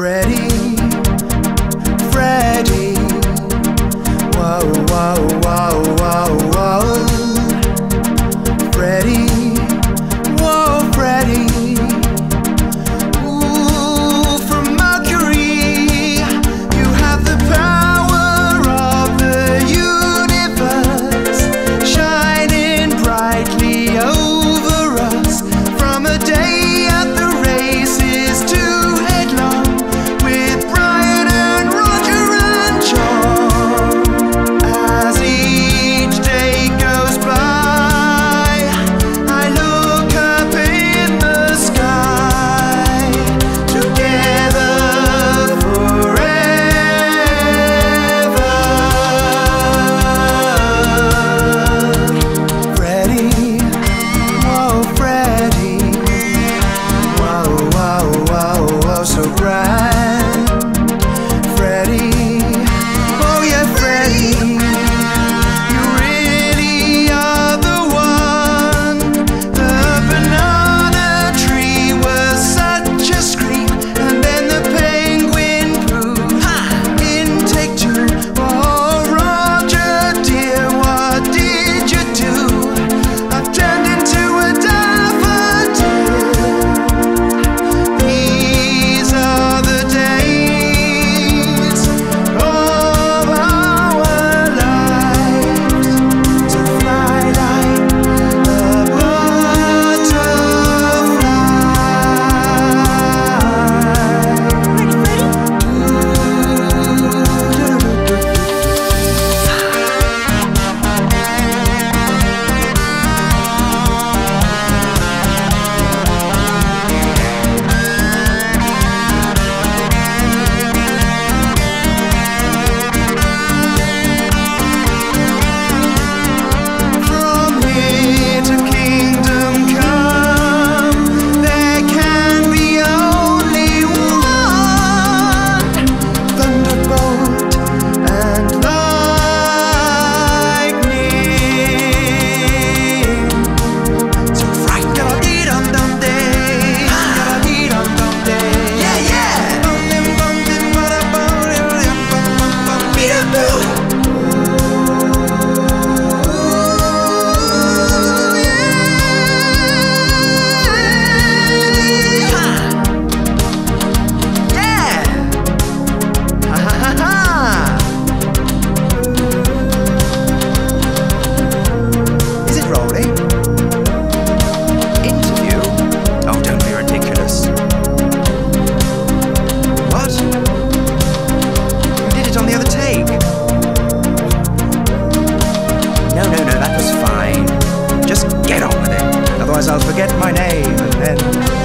Freddie, Freddie, wow, wow, wow, wow, wow. Freddie, whoa, Freddie, ooh, from Mercury, you have the power of the universe, shining brightly over us from a day at the races to. I'll forget my name and then